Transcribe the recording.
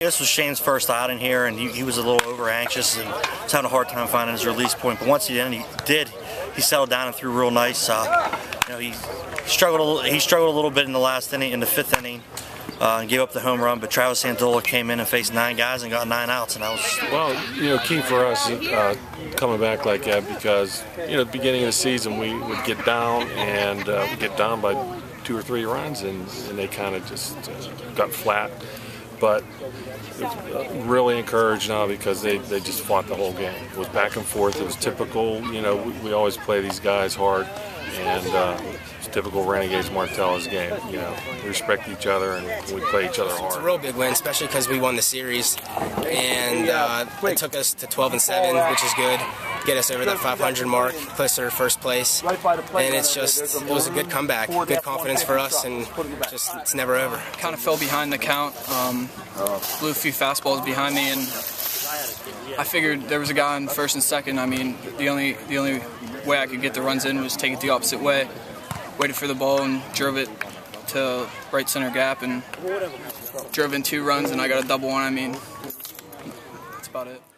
This was Shane's first out in here, and he was a little over anxious and was having a hard time finding his release point. But once he settled down and threw real nice. He struggled a little bit in the last inning, in the fifth inning, and gave up the home run. But Travis Sandola came in and faced 9 guys and got 9 outs, and that was key for us coming back like that, because at the beginning of the season we would get down and by 2 or 3 runs, and they kind of just got flat. But really encouraged now because they just fought the whole game. It was back and forth. It was typical. We always play these guys hard, and it's typical Renegades Martella's game. We respect each other and we play each other hard. It's a real big win, especially because we won the series, and it took us to 12-7, which is good. Get us over that 500 mark, closer to first place, and it was a good comeback, good confidence for us, and it's never over. Kind of fell behind the count, blew a few fastballs behind me, and I figured there was a guy in first and second. The only way I could get the runs in was take it the opposite way. Waited for the ball and drove it to right center gap, and drove in 2 runs, and I got a double one. That's about it.